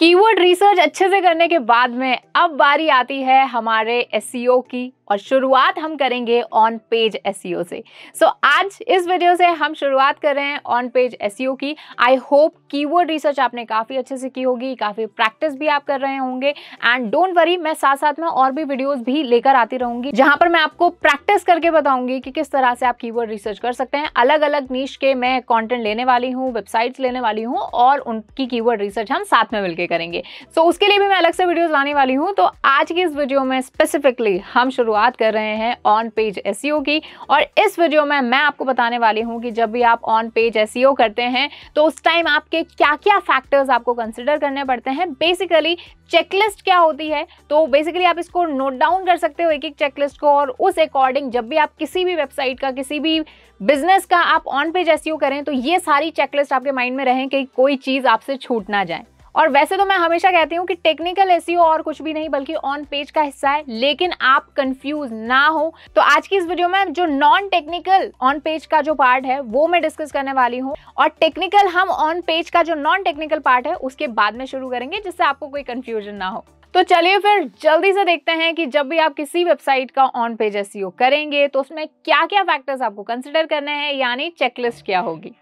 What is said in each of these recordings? Keyword research अच्छे से करने के बाद में अब बारी आती है हमारे एसईओ की, और शुरुआत हम करेंगे ऑन पेज एसईओ से। सो आज इस वीडियो से हम शुरुआत कर रहे हैं ऑन पेज एसईओ की। आई होप कीवर्ड रिसर्च आपने काफ़ी अच्छे से की होगी, काफ़ी प्रैक्टिस भी आप कर रहे होंगे। एंड डोंट वरी, मैं साथ साथ में और भी वीडियोज़ भी लेकर आती रहूँगी जहाँ पर मैं आपको प्रैक्टिस करके बताऊँगी कि किस तरह से आप कीवर्ड रिसर्च कर सकते हैं। अलग अलग नीश के मैं कॉन्टेंट लेने वाली हूँ, वेबसाइट्स लेने वाली हूँ, और उनकी कीवर्ड रिसर्च हम साथ में मिलकर करेंगे। सो उसके लिए भी मैं अलग से वीडियोस लाने वाली हूं। तो आज की इस वीडियो में स्पेसिफिकली हम शुरुआत कर रहे हैं ऑन पेज एसईओ की, और इस वीडियो में मैं आपको बताने वाली हूं कि जब भी आप ऑन पेज एसईओ करते हैं तो उस टाइम आपके क्या क्या फैक्टर्स आपको कंसिडर करने पड़ते हैं। बेसिकली चेकलिस्ट क्या होती है, तो बेसिकली आप इसको नोट डाउन कर सकते हो एक एक चेकलिस्ट को, और उस अकॉर्डिंग जब भी आप किसी भी वेबसाइट का, किसी भी बिजनेस का आप ऑन पेज एसईओ करें तो ये सारी चेकलिस्ट आपके माइंड में रहें कि कोई चीज़ आपसे छूट ना जाए। और वैसे तो मैं हमेशा कहती हूँ कि टेक्निकल एसईओ और कुछ भी नहीं बल्कि ऑन पेज का हिस्सा है, लेकिन आप कंफ्यूज ना हो। तो आज की इस वीडियो में जो नॉन टेक्निकल ऑन पेज का जो पार्ट है वो मैं डिस्कस करने वाली हूँ, और टेक्निकल हम ऑन पेज का जो नॉन टेक्निकल पार्ट है उसके बाद में शुरू करेंगे, जिससे आपको कोई कंफ्यूजन ना हो। तो चलिए फिर जल्दी से देखते हैं कि जब भी आप किसी वेबसाइट का ऑन पेज एसईओ करेंगे तो उसमें क्या क्या फैक्टर्स आपको कंसिडर करने हैं, यानी चेकलिस्ट क्या होगी।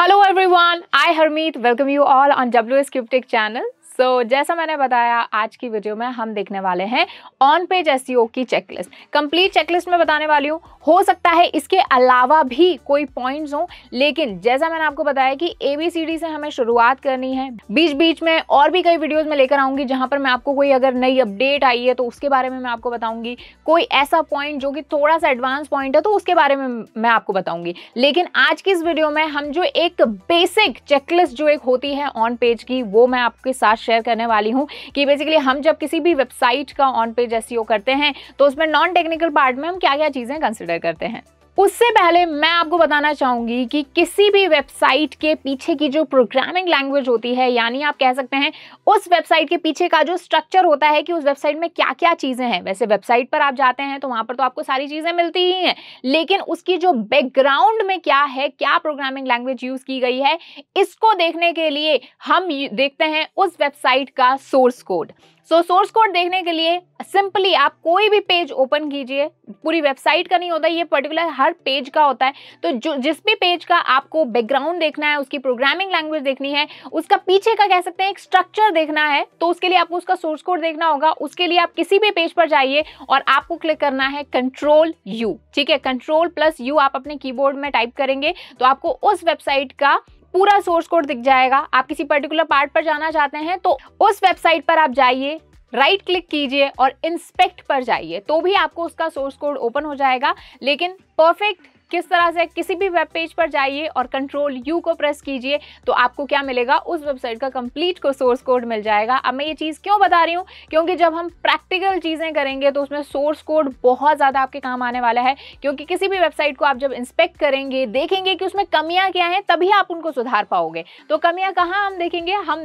Hello everyone, I Harmeet welcome you all on WsCube Tech channel. So जैसा मैंने बताया, आज की वीडियो में हम देखने वाले हैं ऑन पेज एसईओ की चेकलिस्ट। कंप्लीट चेकलिस्ट में बताने वाली हूँ। हो सकता है इसके अलावा भी कोई पॉइंट्स हों, लेकिन जैसा मैंने आपको बताया कि ABCD से हमें शुरुआत करनी है। बीच बीच में और भी कई वीडियोस में लेकर आऊँगी जहाँ पर मैं आपको कोई अगर नई अपडेट आई है तो उसके बारे में मैं आपको बताऊँगी, कोई ऐसा पॉइंट जो कि थोड़ा सा एडवांस पॉइंट है तो उसके बारे में मैं आपको बताऊँगी। लेकिन आज की इस वीडियो में हम जो एक बेसिक चेकलिस्ट जो एक होती है ऑन पेज की, वो मैं आपके साथ शेयर करने वाली हूँ कि बेसिकली हम जब किसी भी वेबसाइट का ऑन पेज एसईओ करते हैं तो उसमें नॉन टेक्निकल पार्ट में हम क्या क्या चीजें कंसिडर करते हैं। उससे पहले मैं आपको बताना चाहूँगी कि किसी भी वेबसाइट के पीछे की जो प्रोग्रामिंग लैंग्वेज होती है, यानी आप कह सकते हैं उस वेबसाइट के पीछे का जो स्ट्रक्चर होता है कि उस वेबसाइट में क्या क्या चीज़ें हैं। वैसे वेबसाइट पर आप जाते हैं तो वहाँ पर तो आपको सारी चीज़ें मिलती ही हैं, लेकिन उसकी जो बैकग्राउंड में क्या है, क्या प्रोग्रामिंग लैंग्वेज यूज़ की गई है, इसको देखने के लिए हम देखते हैं उस वेबसाइट का source code. So source code देखने के लिए सिंपली आप कोई भी पेज ओपन कीजिए, पूरी वेबसाइट का नहीं होता, ये पर्टिकुलर हर पेज का होता है। तो जो जिस भी पेज का आपको बैकग्राउंड देखना है, उसकी प्रोग्रामिंग लैंग्वेज देखनी है, उसका पीछे का कह सकते हैं एक स्ट्रक्चर देखना है, तो उसके लिए आपको उसका सोर्स कोड देखना होगा। उसके लिए आप किसी भी पेज पर जाइए और आपको क्लिक करना है Ctrl+U, ठीक है, Ctrl+U आप अपने कीबोर्ड में टाइप करेंगे तो आपको उस वेबसाइट का पूरा सोर्स कोड दिख जाएगा। आप किसी पर्टिकुलर पार्ट पर जाना चाहते हैं तो उस वेबसाइट पर आप जाइए, राइट क्लिक कीजिए और इंस्पेक्ट पर जाइए, तो भी आपको उसका सोर्स कोड ओपन हो जाएगा। लेकिन परफेक्ट किस तरह से किसी भी वेब पेज पर जाइए और Ctrl+U को प्रेस कीजिए तो आपको क्या मिलेगा, उस वेबसाइट का कंप्लीट को सोर्स कोड मिल जाएगा। अब मैं ये चीज़ क्यों बता रही हूँ, क्योंकि जब हम प्रैक्टिकल चीज़ें करेंगे तो उसमें सोर्स कोड बहुत ज़्यादा आपके काम आने वाला है, क्योंकि किसी भी वेबसाइट को आप जब इंस्पेक्ट करेंगे, देखेंगे कि उसमें कमियाँ क्या हैं, तभी आप उनको सुधार पाओगे। तो कमियाँ कहाँ हम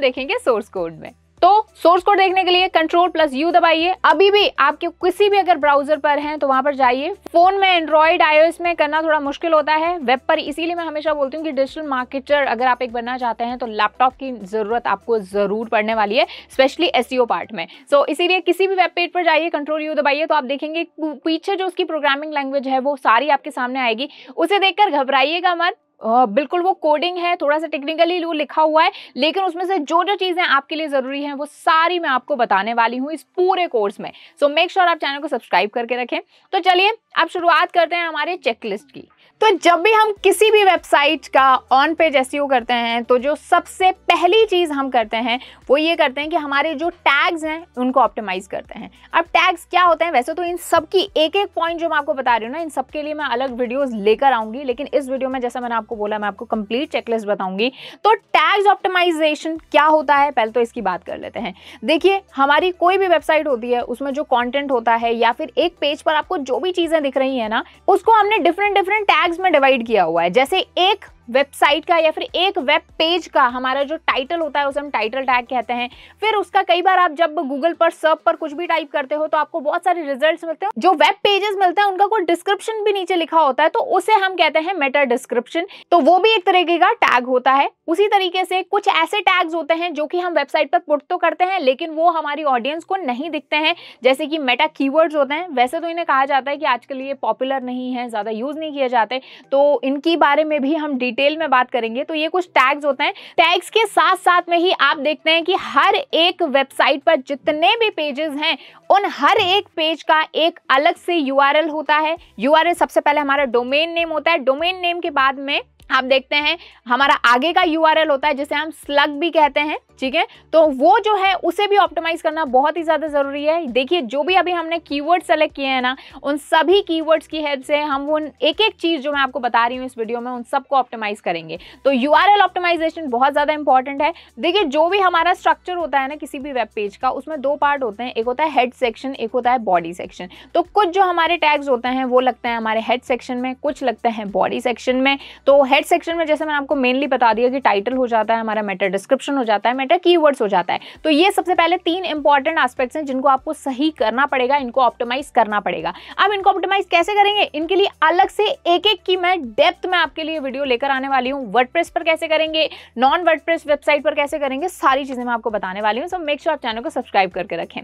देखेंगे, सोर्स कोड में। तो सोर्स कोड देखने के लिए Ctrl+U दबाइए। अभी भी आपके किसी भी अगर ब्राउजर पर हैं तो वहाँ पर जाइए। फ़ोन में एंड्रॉयड iOS में करना थोड़ा मुश्किल होता है, वेब पर, इसीलिए मैं हमेशा बोलती हूँ कि डिजिटल मार्केटर अगर आप एक बनना चाहते हैं तो लैपटॉप की ज़रूरत आपको ज़रूर पड़ने वाली है, स्पेशली SEO पार्ट में। सो इसीलिए किसी भी वेब पेज पर जाइए, Ctrl+U दबाइए तो आप देखेंगे पीछे जो उसकी प्रोग्रामिंग लैंग्वेज है वो सारी आपके सामने आएगी। उसे देखकर घबराइएगा मत, बिल्कुल वो कोडिंग है, थोड़ा सा टेक्निकली वो लिखा हुआ है, लेकिन उसमें से जो जो चीज़ें आपके लिए ज़रूरी हैं वो सारी मैं आपको बताने वाली हूँ इस पूरे कोर्स में। सो मेक श्योर आप चैनल को सब्सक्राइब करके रखें। तो चलिए अब शुरुआत करते हैं हमारे चेकलिस्ट की। तो जब भी हम किसी भी वेबसाइट का ऑन पेज एसईओ करते हैं तो जो सबसे पहली चीज़ हम करते हैं वो ये करते हैं कि हमारे जो टैग्स हैं उनको ऑप्टिमाइज़ करते हैं। अब टैग्स क्या होते हैं, वैसे तो इन सब की एक एक पॉइंट जो मैं आपको बता रही हूँ ना, इन सब के लिए मैं अलग वीडियोज़ लेकर आऊँगी, लेकिन इस वीडियो में जैसा मैंने आपको बोला मैं आपको कंप्लीट चेकलिस्ट बताऊँगी। तो टैग्स ऑप्टिमाइजेशन क्या होता है, पहले तो इसकी बात कर लेते हैं। देखिए, हमारी कोई भी वेबसाइट होती है उसमें जो कॉन्टेंट होता है या फिर एक पेज पर आपको जो भी चीज़ें दिख रही हैं ना, उसको हमने डिफरेंट डिफरेंट टैग्स में डिवाइड किया हुआ है। जैसे एक वेबसाइट का या फिर एक वेब पेज का हमारा जो टाइटल होता है उसे हम टाइटल टैग कहते हैं। फिर उसका कई बार आप जब गूगल पर सर्च पर कुछ भी टाइप करते हो तो आपको बहुत सारे रिजल्ट्स मिलते हैं। जो वेब पेजेस मिलते हैं उनका कोई डिस्क्रिप्शन भी नीचे लिखा होता है तो उसे हम कहते हैं मेटा डिस्क्रिप्शन, तो वो भी एक तरीके का टैग होता है। उसी तरीके से कुछ ऐसे टैग्स होते हैं जो कि हम वेबसाइट पर पुट तो करते हैं लेकिन वो हमारी ऑडियंस को नहीं दिखते हैं, जैसे कि मेटा कीवर्ड्स होते हैं। वैसे तो इन्हें कहा जाता है कि आजकल ये पॉपुलर नहीं है, ज़्यादा यूज़ नहीं किए जाते, तो इनके बारे में भी हम डिटेल में बात करेंगे। तो ये कुछ टैग्स होते हैं। टैग्स के साथ साथ में ही आप देखते हैं कि हर एक वेबसाइट पर जितने भी पेजेस हैं उन हर एक पेज का एक अलग से यूआरएल होता है। यूआरएल सबसे पहले हमारा डोमेन नेम होता है, डोमेन नेम के बाद में आप देखते हैं हमारा आगे का यूआरएल होता है जिसे हम स्लग भी कहते हैं, ठीक है। तो वो जो है उसे भी ऑप्टिमाइज करना बहुत ही ज़्यादा ज़रूरी है। देखिए जो भी अभी हमने कीवर्ड सेलेक्ट किए हैं ना, उन सभी कीवर्ड्स की हेल्प से हम वो एक एक चीज़ जो मैं आपको बता रही हूँ इस वीडियो में उन सबको ऑप्टिमाइज करेंगे। तो यूआरएल ऑप्टिमाइजेशन बहुत ज़्यादा इंपॉर्टेंट है। देखिए जो भी हमारा स्ट्रक्चर होता है ना किसी भी वेब पेज का, उसमें दो पार्ट होते हैं, एक होता है हेड सेक्शन, एक होता है बॉडी सेक्शन। तो कुछ जो हमारे टैग्स होते हैं वो लगते हैं हमारे हेड सेक्शन में, कुछ लगते हैं बॉडी सेक्शन में। तो हेड सेक्शन में जैसे मैंने आपको मेनली बता दिया कि टाइटल हो जाता है हमारा, मेटा डिस्क्रिप्शन हो जाता है, कीवर्ड्स हो जाता है। तो ये सबसे पहले तीन इंपॉर्टेंट एस्पेक्ट्स हैं जिनको आपको सही करना पड़ेगा, इनको ऑप्टिमाइज करना पड़ेगा। अब इनको ऑप्टिमाइज कैसे करेंगे, इनके लिए अलग से एक-एक की मैं डेप्थ में आपके लिए वीडियो लेकर आने वाली हूं। वर्डप्रेस पर कैसे करेंगे, नॉन वर्डप्रेस वेबसाइट पर कैसे करेंगे, सारी चीजें मैं आपको बताने वाली हूं। सो मेक श्योर आप चैनल को सब्सक्राइब करके रखें।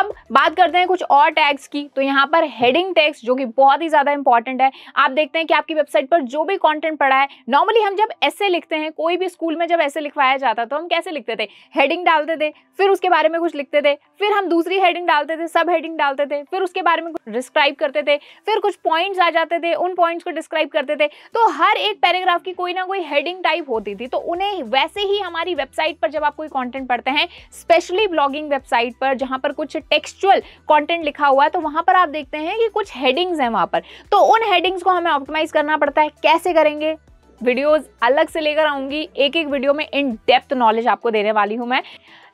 अब बात करते हैं कुछ और टैग्स की। तो यहाँ पर हेडिंग टैग्स जो कि बहुत ही ज्यादा इंपॉर्टेंट है। आप देखते हैं कि आपकी वेबसाइट पर जो भी कॉन्टेंट पड़ा है, नॉर्मली हम जब ऐसे लिखते हैं, कोई भी स्कूल में जब ऐसे लिखवाया जाता तो हम कैसे लिखते थे, हेडिंग डालते थे, फिर उसके बारे में कुछ लिखते थे, फिर हम दूसरी हेडिंग डालते थे, सब हेडिंग डालते थे, फिर उसके बारे में डिस्क्राइब करते थे, फिर कुछ पॉइंट्स आ जाते थे, उन पॉइंट्स को डिस्क्राइब करते थे। तो हर एक पैराग्राफ की कोई ना कोई हेडिंग टाइप होती थी। तो उन्हें वैसे ही हमारी वेबसाइट पर जब आप कोई कंटेंट पढ़ते हैं, स्पेशली ब्लॉगिंग वेबसाइट पर जहाँ पर कुछ टेक्सचुअल कंटेंट लिखा हुआ है, तो वहाँ पर आप देखते हैं कि कुछ हेडिंग्स हैं वहाँ पर, तो उन हेडिंग्स को हमें ऑप्टिमाइज करना पड़ता है। कैसे करेंगे, वीडियोस अलग से लेकर आऊंगी, एक एक वीडियो में इन डेप्थ नॉलेज आपको देने वाली हूं मैं।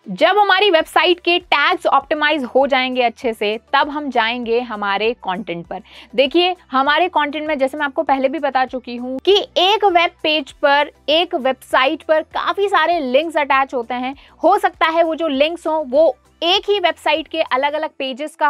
जब हमारी वेबसाइट के टैग्स ऑप्टिमाइज हो जाएंगे अच्छे से, तब हम जाएंगे हमारे कंटेंट पर। देखिए हमारे कंटेंट में, जैसे मैं आपको पहले भी बता चुकी हूँ कि एक वेब पेज पर, एक वेबसाइट पर काफ़ी सारे लिंक्स अटैच होते हैं। हो सकता है वो जो लिंक्स हों वो एक ही वेबसाइट के अलग अलग पेजेस का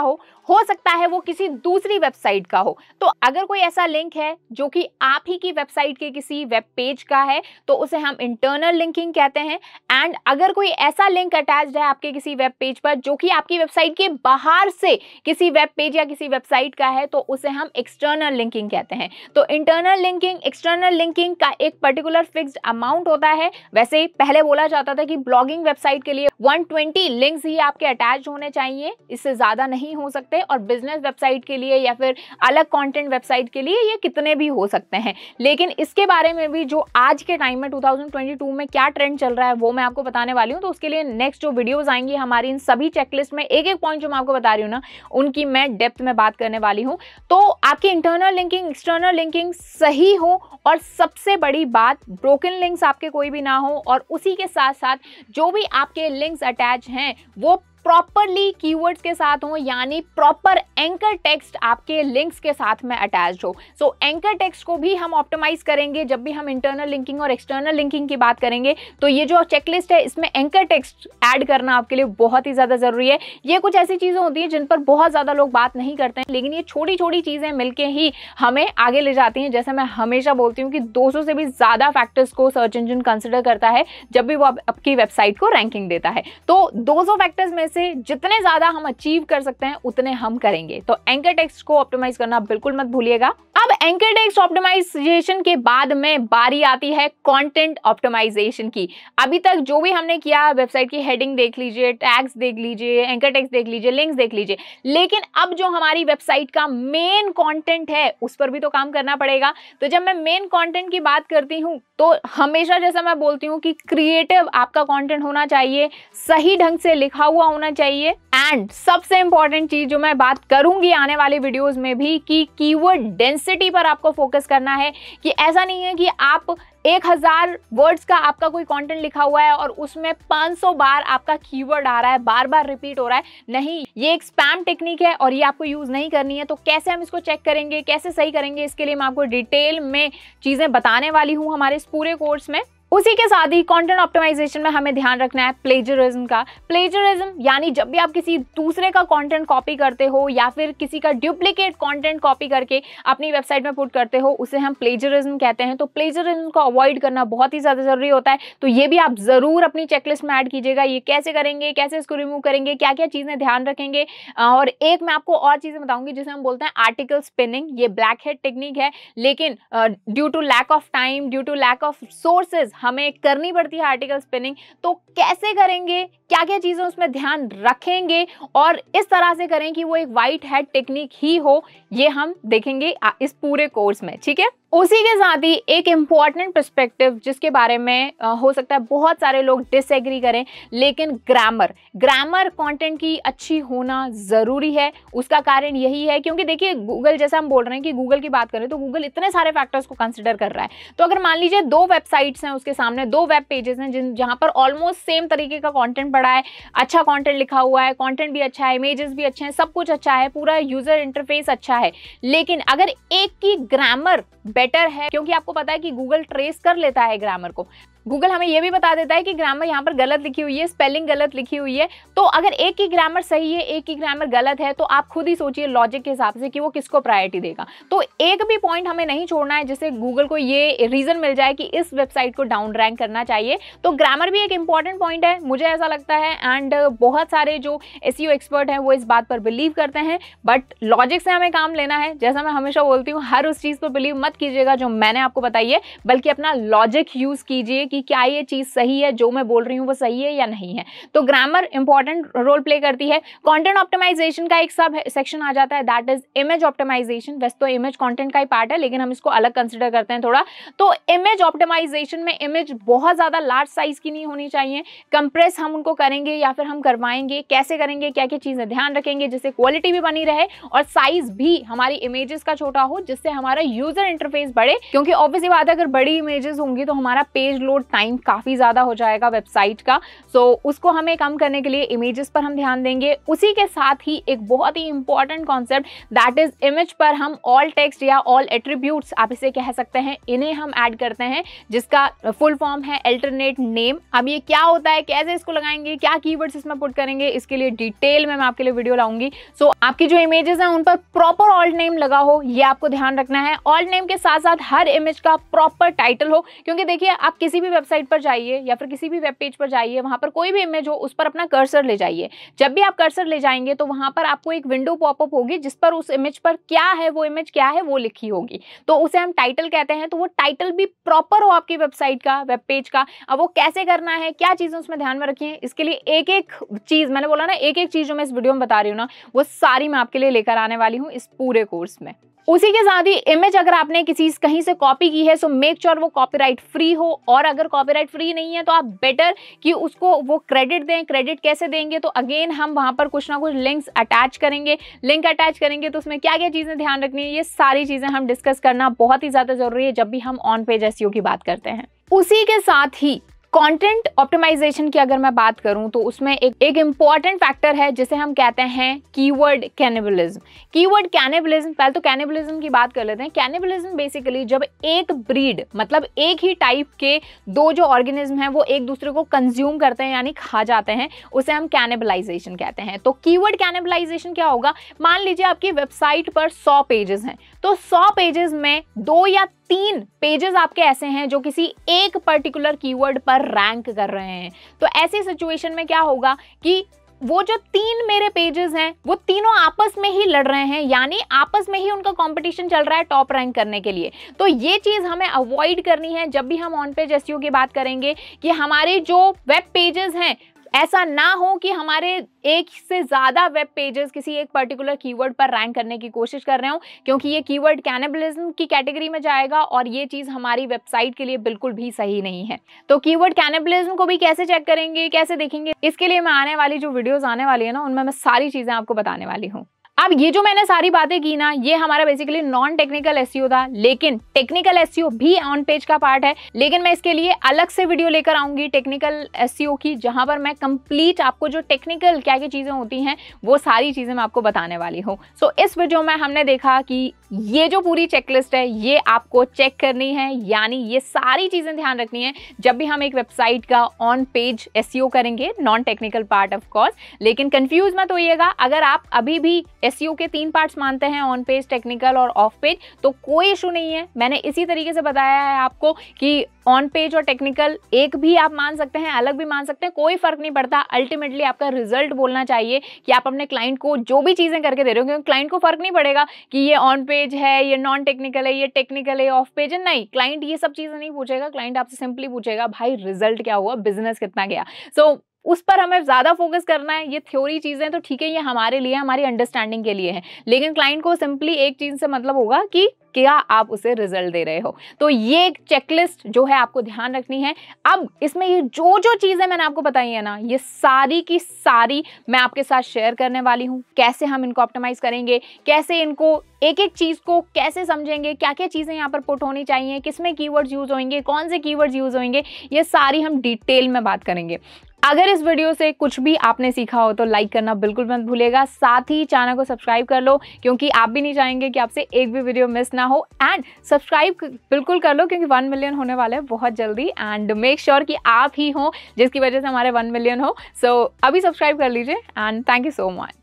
हो सकता है वो किसी दूसरी वेबसाइट का हो। तो अगर कोई ऐसा लिंक है जो कि आप ही की वेबसाइट के किसी वेब पेज का है तो उसे हम इंटरनल लिंकिंग कहते हैं। एंड अगर कोई ऐसा लिंक अटैच्ड है आपके किसी वेब पेज पर जो कि आपकी वेबसाइट के बाहर से किसी वेब पेज या किसी वेबसाइट का है, तो उसे हम एक्सटर्नल लिंकिंग कहते हैं। तो इंटरनल लिंकिंग, एक्सटर्नल लिंकिंग का एक पर्टिकुलर फिक्स्ड अमाउंट होता है। वैसे पहले बोला जाता था कि ब्लॉगिंग वेबसाइट के लिए 120 लिंक्स ही आपके अटैच होने चाहिए, इससे ज़्यादा नहीं हो सकते। और बिजनेस वेबसाइट के लिए या फिर अलग कंटेंट वेबसाइट के लिए ये कितने भी हो सकते हैं। लेकिन इसके बारे में भी जो आज के टाइम में 2022 में क्या ट्रेंड चल रहा है वो मैं आपको बताने वाली हूँ। तो उसके लिए नेक्स्ट जो वीडियोस आएंगी हमारी, इन सभी चेकलिस्ट में एक एक पॉइंट जो मैं आपको बता रही हूँ ना, उनकी मैं डेप्थ में बात करने वाली हूँ। तो आपकी इंटरनल लिंकिंग, एक्सटर्नल लिंकिंग सही हो, और सबसे बड़ी बात ब्रोकन लिंक्स आपके कोई भी ना हो, और उसी के साथ साथ जो भी आपके लिंक्स अटैच हैं वो प्रॉपरली कीवर्ड्स के साथ हो, यानी प्रॉपर एंकर टेक्स्ट आपके लिंक्स के साथ में अटैच्ड हो। सो एंकर टेक्स्ट को भी हम ऑप्टिमाइज करेंगे जब भी हम इंटरनल लिंकिंग और एक्सटर्नल लिंकिंग की बात करेंगे। तो ये जो चेकलिस्ट है इसमें एंकर टेक्स्ट ऐड करना आपके लिए बहुत ही ज़्यादा ज़रूरी है। ये कुछ ऐसी चीज़ें होती हैं जिन पर बहुत ज़्यादा लोग बात नहीं करते हैं, लेकिन ये छोटी छोटी चीज़ें मिलके ही हमें आगे ले जाती हैं। जैसे मैं हमेशा बोलती हूँ कि 200 से भी ज़्यादा फैक्टर्स को सर्च इंजन कंसिडर करता है जब भी वो आपकी वेबसाइट को रैंकिंग देता है। तो 200 फैक्टर्स में से जितने ज्यादा हम अचीव कर सकते हैं उतने हम करेंगे। तो एंकर टेक्स्ट को ऑप्टिमाइज करना बिल्कुल मत भूलिएगा। अब एंकर टेक्स्ट ऑप्टिमाइजेशन के बाद में बारी आती है कंटेंट ऑप्टिमाइजेशन की। अभी तक जो भी हमने किया, वेबसाइट की हेडिंग देख लीजिए, टैग्स देख लीजिए, एंकर टेक्स्ट देख लीजिए, लिंक्स देख लीजिए, लेकिन अब जो हमारी वेबसाइट का मेन कंटेंट है उस पर भी तो काम करना पड़ेगा। तो जब मैं मेन कंटेंट की बात करती हूँ तो हमेशा जैसा मैं बोलती हूँ कि क्रिएटिव आपका कंटेंट होना चाहिए, सही ढंग से लिखा हुआ होना होना चाहिए। एंड सबसे इंपॉर्टेंट चीज जो मैं बात करूंगी आने वाले वीडियोस में भी कि कीवर्ड डेंसिटी पर आपको फोकस करना है कि ऐसा नहीं है कि आप 1000 वर्ड्स का आपका कोई कंटेंट लिखा हुआ है और उसमें 500 बार आपका कीवर्ड आ रहा है, बार बार रिपीट हो रहा है। नहीं, ये एक स्पैम टेक्निक है और ये आपको यूज नहीं करनी है। तो कैसे हम इसको चेक करेंगे, कैसे सही करेंगे, इसके लिए मैं आपको डिटेल में चीजें बताने वाली हूँ हमारे इस पूरे कोर्स में। उसी के साथ ही कंटेंट ऑप्टिमाइजेशन में हमें ध्यान रखना है प्लेजरिज्म का। प्लेजरिज्म यानी जब भी आप किसी दूसरे का कंटेंट कॉपी करते हो या फिर किसी का डुप्लीकेट कंटेंट कॉपी करके अपनी वेबसाइट में पुट करते हो, उसे हम प्लेजरिज्म कहते हैं। तो प्लेजरिज्म को अवॉइड करना बहुत ही ज़्यादा ज़रूरी होता है। तो ये भी आप ज़रूर अपनी चेकलिस्ट में ऐड कीजिएगा। ये कैसे करेंगे, कैसे इसको रिमूव करेंगे, क्या क्या चीज़ें ध्यान रखेंगे। और एक मैं आपको और चीज़ें बताऊँगी जिसे हम बोलते हैं आर्टिकल स्पिनिंग। ये ब्लैक हेड टेक्निक है, लेकिन due to lack of time, due to lack of sources हमें करनी पड़ती है आर्टिकल स्पिनिंग। तो कैसे करेंगे, क्या क्या चीजें उसमें ध्यान रखेंगे और इस तरह से करें कि वो एक व्हाइट हैट टेक्निक ही हो, ये हम देखेंगे इस पूरे कोर्स में, ठीक है। उसी के साथ ही एक इम्पॉर्टेंट पर्सपेक्टिव जिसके बारे में हो सकता है बहुत सारे लोग डिसएग्री करें, लेकिन ग्रामर कंटेंट की अच्छी होना ज़रूरी है। उसका कारण यही है क्योंकि देखिए गूगल, जैसा हम बोल रहे हैं कि गूगल की बात करें तो गूगल इतने सारे फैक्टर्स को कंसिडर कर रहा है। तो अगर मान लीजिए 2 वेबसाइट्स हैं, उसके सामने 2 वेब पेजेस हैं जहाँ पर ऑलमोस्ट सेम तरीके का कॉन्टेंट पड़ा है, अच्छा कॉन्टेंट लिखा हुआ है, कॉन्टेंट भी अच्छा है, इमेजेस भी अच्छे हैं, सब कुछ अच्छा है, पूरा यूज़र इंटरफेस अच्छा है, लेकिन अगर एक की ग्रामर बेटर है, क्योंकि आपको पता है कि गूगल ट्रेस कर लेता है ग्रामर को। गूगल हमें यह भी बता देता है कि ग्रामर यहाँ पर गलत लिखी हुई है, स्पेलिंग गलत लिखी हुई है। तो अगर एक की ग्रामर सही है, एक की ग्रामर गलत है, तो आप खुद ही सोचिए लॉजिक के हिसाब से कि वो किसको प्रायोरिटी देगा। तो एक भी पॉइंट हमें नहीं छोड़ना है जिससे गूगल को ये रीज़न मिल जाए कि इस वेबसाइट को डाउन रैंक करना चाहिए। तो ग्रामर भी एक इंपॉर्टेंट पॉइंट है, मुझे ऐसा लगता है। एंड बहुत सारे जो SEO एक्सपर्ट हैं वो इस बात पर बिलीव करते हैं, बट लॉजिक से हमें काम लेना है। जैसा मैं हमेशा बोलती हूँ, हर उस चीज़ पर बिलीव मत कीजिएगा जो मैंने आपको बताई है, बल्कि अपना लॉजिक यूज़ कीजिए कि क्या ये चीज़ सही है, जो मैं बोल रही हूँ वो सही है या नहीं है। तो ग्रामर इंपॉर्टेंट रोल प्ले करती है। कंटेंट ऑप्टिमाइजेशन का एक सब सेक्शन आ जाता है, दैट इज इमेज ऑप्टिमाइजेशन। वैसे तो इमेज कंटेंट का ही पार्ट है, लेकिन हम इसको अलग कंसिडर करते हैं थोड़ा। तो इमेज ऑप्टिमाइजेशन में इमेज बहुत ज़्यादा लार्ज साइज की नहीं होनी चाहिए। कंप्रेस हम उनको करेंगे या फिर हम करवाएंगे, कैसे करेंगे, क्या क्या चीज़ें ध्यान रखेंगे जिससे क्वालिटी भी बनी रहे और साइज भी हमारी इमेजेस का छोटा हो, जिससे हमारा यूजर इंटरफेस बढ़े। क्योंकि ऑब्वियसली बात है, अगर बड़ी इमेजेस होंगी तो हमारा पेज लोड टाइम काफ़ी ज़्यादा हो जाएगा वेबसाइट का। सो उसको हमें कम करने के लिए इमेजेस पर हम ध्यान देंगे। उसी के साथ ही एक बहुत ही important concept, that is image पर हम ऑल टेक्स्ट या ऑल एट्रीब्यूट्स, आप इसे कह सकते हैं, इन्हें हम ऐड करते हैं, जिसका फुल फॉर्म है अल्टरनेट नेम। अब ये क्या होता है, कैसे इसको लगाएंगे, क्या कीवर्ड्स इसमें पुट करेंगे, इसके लिए डिटेल में मैं आपके लिए वीडियो लाऊंगी। सो आपकी जो इमेजेस हैं उन पर प्रॉपर ऑल्ट नेम लगा हो, ये आपको ध्यान रखना है। ऑल्ट नेम के साथ साथ हर इमेज का प्रॉपर टाइटल हो, क्योंकि देखिए आप किसी भी वेबसाइट पर जाइए या फिर किसी भी वेब पेज पर जाइए, वहां पर कोई भी इमेज हो उस पर अपना कर्सर ले जाइए। जब भी आप कर्सर ले जाएंगे तो वहां पर आपको एक विंडो पॉपअप होगी जिस पर उस इमेज पर क्या है, वो इमेज क्या है वो लिखी होगी। तो उसे हम टाइटल कहते हैं। तो वो टाइटल भी प्रॉपर हो आपकी वेबसाइट का, वेब पेज का। अब वो कैसे करना है, क्या चीज़ें उसमें ध्यान में रखिए, इसके लिए एक एक चीज़, मैंने बोला ना एक एक चीज़ जो मैं इस वीडियो में बता रही हूँ ना, वो सारी मैं आपके लिए लेकर आने वाली हूँ इस पूरे कोर्स में। उसी के साथ ही इमेज अगर आपने किसी कहीं से कॉपी की है, सो मेक श्योर वो कॉपीराइट फ्री हो, और अगर कॉपीराइट फ्री नहीं है तो आप बेटर कि उसको वो क्रेडिट दें। क्रेडिट कैसे देंगे, तो अगेन हम वहाँ पर कुछ ना कुछ लिंक्स अटैच करेंगे। लिंक अटैच करेंगे तो उसमें क्या क्या चीज़ें ध्यान रखनी है, ये सारी चीज़ें हम डिस्कस करना बहुत ही ज़्यादा ज़रूरी है जब भी हम ऑन पेज SEO की बात करते हैं। उसी के साथ ही कंटेंट ऑप्टिमाइजेशन की अगर मैं बात करूं तो उसमें एक इम्पॉर्टेंट फैक्टर है जिसे हम कहते हैं कीवर्ड कैनिबलिज्म। कीवर्ड कैनिबलिज्म, पहले तो कैनिबलिज्म की बात कर लेते हैं। कैनिबलिज्म बेसिकली जब एक ब्रीड, मतलब एक ही टाइप के दो जो ऑर्गेनिज्म हैं वो एक दूसरे को कंज्यूम करते हैं यानी खा जाते हैं, उसे हम कैनिबलाइजेशन कहते हैं। तो कीवर्ड कैनिबलाइजेशन क्या होगा, मान लीजिए आपकी वेबसाइट पर 100 पेजेस हैं, तो 100 पेजेस में 2 या 3 पेजेस आपके ऐसे हैं जो किसी एक पर्टिकुलर कीवर्ड पर रैंक कर रहे हैं। तो ऐसी सिचुएशन में क्या होगा कि वो जो 3 मेरे पेजेस हैं वो तीनों आपस में ही लड़ रहे हैं, यानी आपस में ही उनका कंपटीशन चल रहा है टॉप रैंक करने के लिए। तो ये चीज़ हमें अवॉइड करनी है जब भी हम ऑन पेज SEO की बात करेंगे कि हमारे जो वेब पेजेस हैं ऐसा ना हो कि हमारे एक से ज़्यादा वेब पेजेस किसी एक पर्टिकुलर कीवर्ड पर रैंक करने की कोशिश कर रहे हो, क्योंकि ये कीवर्ड कैनिबलिज्म की कैटेगरी में जाएगा और ये चीज़ हमारी वेबसाइट के लिए बिल्कुल भी सही नहीं है। तो कीवर्ड कैनिबलिज्म को भी कैसे चेक करेंगे, कैसे देखेंगे, इसके लिए मैं आने वाली जो वीडियोज़ आने वाली है ना, उनमें मैं सारी चीज़ें आपको बताने वाली हूँ। अब ये जो मैंने सारी बातें की ना, ये हमारा बेसिकली नॉन टेक्निकल एसईओ था, लेकिन टेक्निकल एसईओ भी ऑन पेज का पार्ट है। लेकिन मैं इसके लिए अलग से वीडियो लेकर आऊंगी टेक्निकल एसईओ की, जहां पर मैं कंप्लीट आपको जो टेक्निकल क्या क्या चीज़ें होती हैं वो सारी चीज़ें मैं आपको बताने वाली हूँ। सो इस वीडियो में हमने देखा कि ये जो पूरी चेकलिस्ट है ये आपको चेक करनी है, यानी ये सारी चीज़ें ध्यान रखनी है जब भी हम एक वेबसाइट का ऑन पेज एसईओ करेंगे, non technical part of course. लेकिन कन्फ्यूज मत होइएगा, अगर आप अभी भी एसईओ के तीन पार्ट्स मानते हैं, ऑन पेज, टेक्निकल और ऑफ पेज, तो कोई इशू नहीं है। मैंने इसी तरीके से बताया है आपको कि ऑन पेज और टेक्निकल एक भी आप मान सकते हैं, अलग भी मान सकते हैं, कोई फर्क नहीं पड़ता। अल्टीमेटली आपका रिजल्ट बोलना चाहिए कि आप अपने क्लाइंट को जो भी चीज़ें करके दे रहे हो, क्योंकि क्लाइंट को फर्क नहीं पड़ेगा कि ये ऑन पेज है, ये नॉन टेक्निकल है, ये टेक्निकल है, ऑफ पेज है, नहीं, क्लाइंट ये सब चीज़ें नहीं पूछेगा। क्लाइंट आपसे सिंपली पूछेगा भाई रिजल्ट क्या हुआ, बिजनेस कितना गया। सो उस पर हमें ज़्यादा फोकस करना है। ये थ्योरी चीज़ें तो ठीक है, ये हमारे लिए, हमारी अंडरस्टैंडिंग के लिए है, लेकिन क्लाइंट को सिंपली एक चीज़ से मतलब होगा कि क्या आप उसे रिजल्ट दे रहे हो। तो ये एक चेकलिस्ट जो है आपको ध्यान रखनी है। अब इसमें ये जो जो चीज़ें मैंने आपको बताई है ना, ये सारी की सारी मैं आपके साथ शेयर करने वाली हूँ। कैसे हम इनको ऑप्टिमाइज़ करेंगे, कैसे इनको एक एक चीज़ को कैसे समझेंगे, क्या क्या चीज़ें यहाँ पर पुट होनी चाहिए, किसमें कीवर्ड्स यूज़ होंगे, कौन से कीवर्ड्स यूज़ होंगे, ये सारी हम डिटेल में बात करेंगे। अगर इस वीडियो से कुछ भी आपने सीखा हो तो लाइक करना बिल्कुल मत भूलेगा, साथ ही चैनल को सब्सक्राइब कर लो, क्योंकि आप भी नहीं चाहेंगे कि आपसे एक भी वीडियो मिस ना हो। एंड सब्सक्राइब बिल्कुल कर लो, क्योंकि 1 मिलियन होने वाला है बहुत जल्दी, एंड मेक श्योर कि आप ही हो जिसकी वजह से हमारे 1 मिलियन हो। सो अभी सब्सक्राइब कर लीजिए, and thank you so much.